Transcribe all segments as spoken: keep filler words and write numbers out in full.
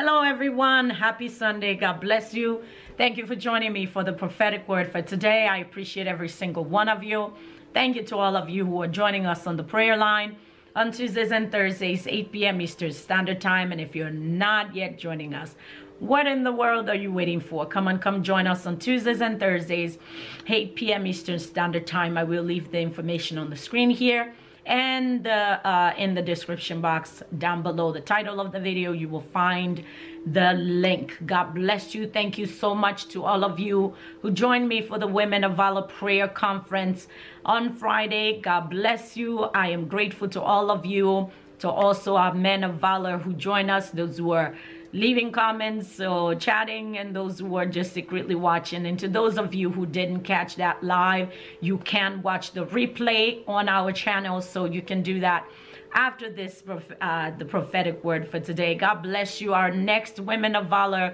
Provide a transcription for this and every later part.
Hello everyone, happy Sunday, God bless you. Thank you for joining me for the prophetic word for today. I appreciate every single one of you. Thank you to all of you who are joining us on the prayer line on Tuesdays and Thursdays, eight p m Eastern Standard Time. And if you're not yet joining us, what in the world are you waiting for? Come on, come join us on Tuesdays and Thursdays, eight p m Eastern Standard Time. I will leave the information on the screen here and uh, uh, in the description box down below the title of the video. You will find the link. God bless you. Thank you so much to all of you who joined me for the Women of Valor Prayer Conference on Friday. God bless you. I am grateful to all of you, to also our men of valor who join us, those who are leaving comments or chatting, and those who are just secretly watching. And to those of you who didn't catch that live, you can watch the replay on our channel, so you can do that after this uh, the prophetic word for today. God bless you. Our next Women of Valor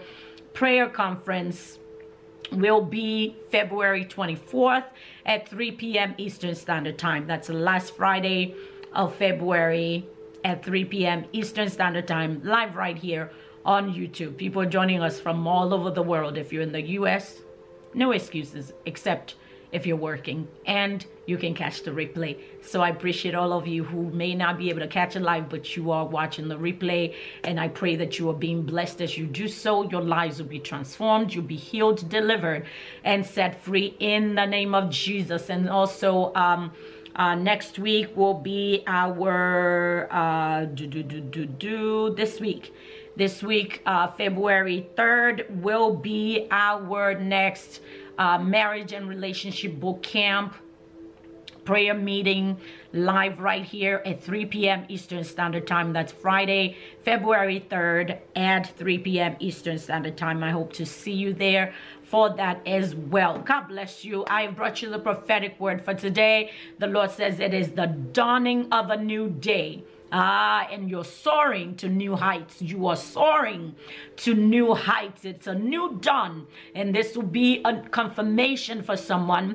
prayer conference will be February twenty-fourth at three p m Eastern Standard Time. That's the last Friday of February at three p m Eastern Standard Time, live right here on YouTube. People are joining us from all over the world. If you're in the U S, no excuses, except if you're working, and you can catch the replay. So I appreciate all of you who may not be able to catch it live, but you are watching the replay, and I pray that you are being blessed as you do so. Your lives will be transformed. You'll be healed, delivered, and set free in the name of Jesus. And also, um, Uh, next week will be our, uh, do, do, do, do, do, this week. This week, uh, February third, will be our next uh, marriage and relationship boot camp prayer meeting, live right here at three p m Eastern Standard Time. That's Friday, February third at three p m Eastern Standard Time. I hope to see you there for that as well. God bless you. I brought you the prophetic word for today. The Lord says it is the dawning of a new day. Ah, and you're soaring to new heights. You are soaring to new heights. It's a new dawn, and this will be a confirmation for someone.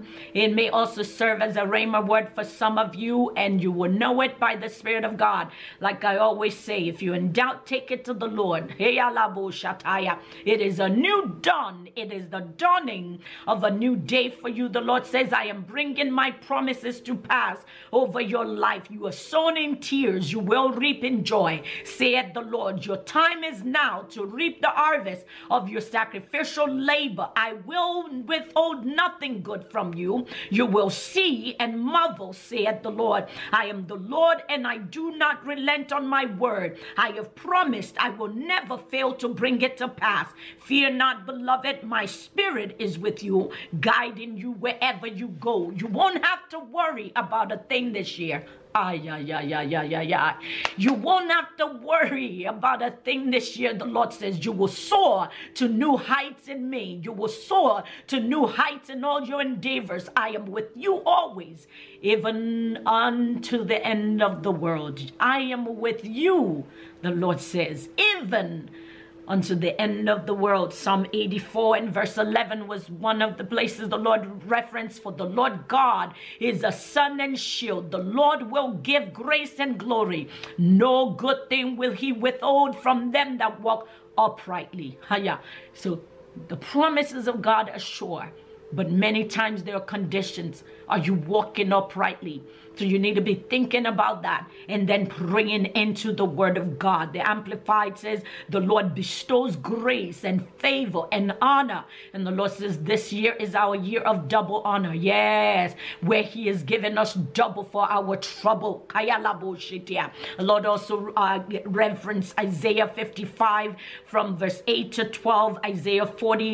It may also serve as a rhema word for some of you, and you will know it by the Spirit of God. Like I always say, if you're in doubt, take it to the Lord. It is a new dawn. It is the dawning of a new day for you. The Lord says, I am bringing my promises to pass over your life. You are sown in tears. You will reap in joy, saith the Lord. Your time is now to reap the harvest of your sacrificial labor. I will withhold nothing good from you. You will see and marvel, saith the Lord. I am the Lord, and I do not relent on my word. I have promised I will never fail to bring it to pass. Fear not, beloved, my spirit is with you, guiding you wherever you go. You won't have to worry about a thing this year. Ah, yeah, yeah, yeah, yeah, yeah, yeah. You won't have to worry about a thing this year. The Lord says you will soar to new heights in me. You will soar to new heights in all your endeavors. I am with you always, even unto the end of the world. I am with you, the Lord says, even unto the end of the world. Psalm eighty-four and verse eleven was one of the places the Lord referenced. For the Lord God is a sun and shield. The Lord will give grace and glory. No good thing will he withhold from them that walk uprightly. Haya. So the promises of God are sure, but many times there are conditions. Are you walking uprightly? So you need to be thinking about that and then praying into the word of God. The Amplified says the Lord bestows grace and favor and honor. And the Lord says this year is our year of double honor. Yes, where he has given us double for our trouble. The Lord also uh, referenced Isaiah fifty-five from verse eight to twelve, Isaiah forty.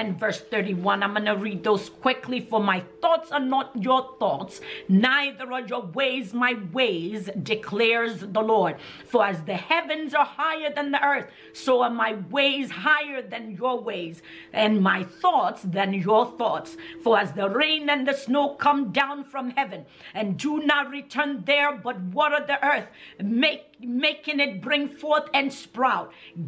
And verse thirty-one, I'm going to read those quickly. For my thoughts are not your thoughts, neither are your ways my ways, declares the Lord. For as the heavens are higher than the earth, so are my ways higher than your ways, and my thoughts than your thoughts. For as the rain and the snow come down from heaven, and do not return there, but water the earth, make making it bring forth and sprout,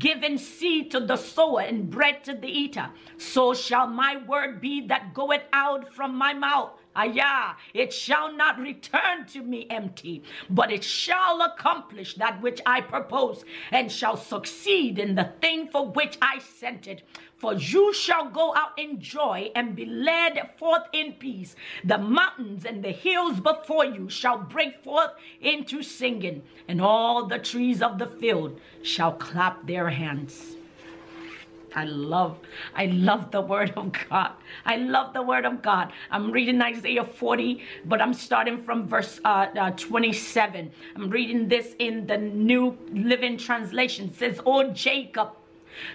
giving seed to the sower and bread to the eater, so shall my word be that goeth out from my mouth. Ayah, it shall not return to me empty, but it shall accomplish that which I propose and shall succeed in the thing for which I sent it. For you shall go out in joy and be led forth in peace. The mountains and the hills before you shall break forth into singing, and all the trees of the field shall clap their hands. I love, I love the word of God. I love the word of God. I'm reading Isaiah forty, but I'm starting from verse uh, uh, twenty-seven. I'm reading this in the New Living Translation. It says, "O Jacob,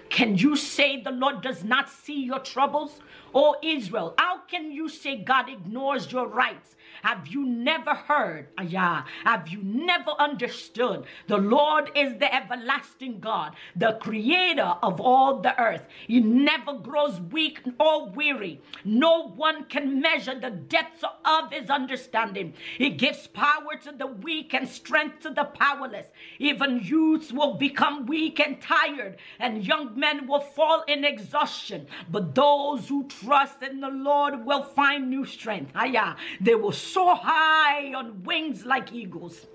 can you say the Lord does not see your troubles? O Israel, how can you say God ignores your rights? Have you never heard? Ayah, have you never understood? The Lord is the everlasting God, the creator of all the earth. He never grows weak or weary. No one can measure the depths of his understanding. He gives power to the weak and strength to the powerless. Even youths will become weak and tired, and young men will fall in exhaustion. But those who trust in the Lord will find new strength. Ayah, they will soar high on wings like eagles.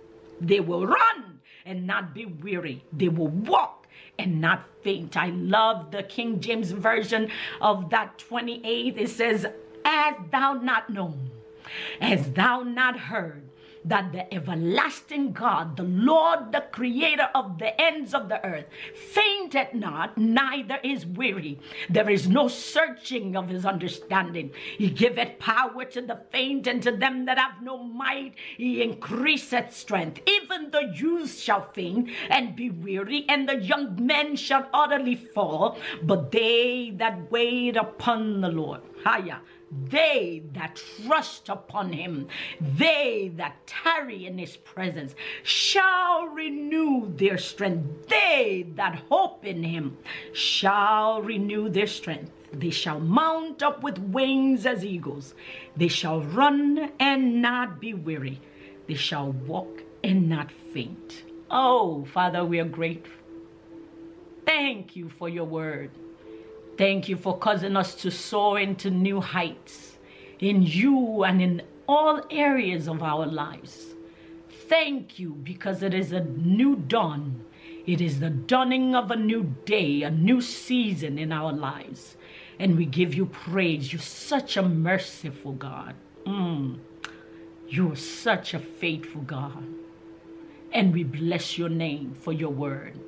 They will run and not be weary. They will walk and not faint." I love the King James Version of that twenty-eight. It says, "As thou not known, as thou not heard, that the everlasting God, the Lord, the creator of the ends of the earth, fainteth not, neither is weary. There is no searching of his understanding. He giveth power to the faint, and to them that have no might he increaseth strength. Even the youth shall faint and be weary, and the young men shall utterly fall. But they that wait upon the Lord," Haya, "they that trust upon him, they that tarry in his presence, shall renew their strength. They that hope in him shall renew their strength. They shall mount up with wings as eagles. They shall run and not be weary. They shall walk and not faint." Oh, Father, we are grateful. Thank you for your word. Thank you for causing us to soar into new heights in you and in all areas of our lives. Thank you, because it is a new dawn. It is the dawning of a new day, a new season in our lives. And we give you praise. You're such a merciful God. Mm. You're such a faithful God. And we bless your name for your word.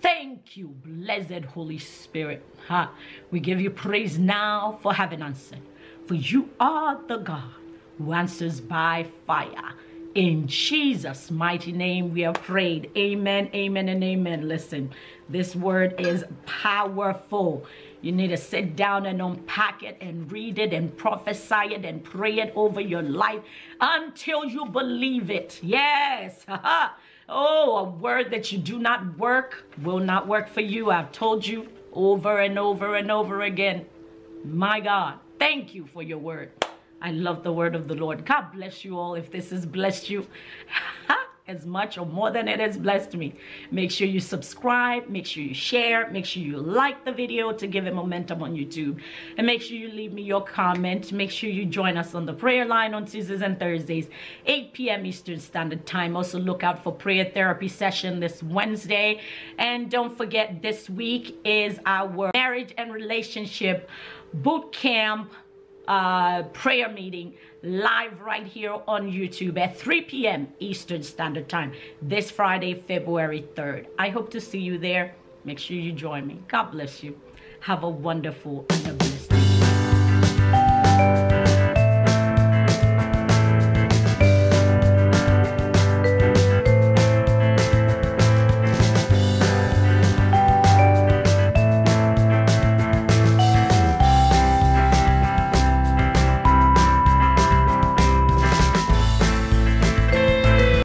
Thank you, blessed Holy Spirit. Ha. We give you praise now for having answered. For you are the God who answers by fire. In Jesus' mighty name we have prayed. Amen, amen, and amen. Listen, this word is powerful. You need to sit down and unpack it and read it and prophesy it and pray it over your life until you believe it. Yes. Ha-ha. Oh, a word that you do not work will not work for you. I've told you over and over and over again. My God, thank you for your word. I love the word of the Lord. God bless you all. If this has blessed you as much or more than it has blessed me, make sure you subscribe, make sure you share, make sure you like the video to give it momentum on YouTube, and make sure you leave me your comment. Make sure you join us on the prayer line on Tuesdays and Thursdays, eight p m Eastern Standard Time. Also look out for prayer therapy session this Wednesday, and don't forget, this week is our marriage and relationship boot camp uh prayer meeting live right here on YouTube at three p m Eastern Standard Time this Friday, February third. I hope to see you there. Make sure you join me. God bless you. Have a wonderful and a blessed day.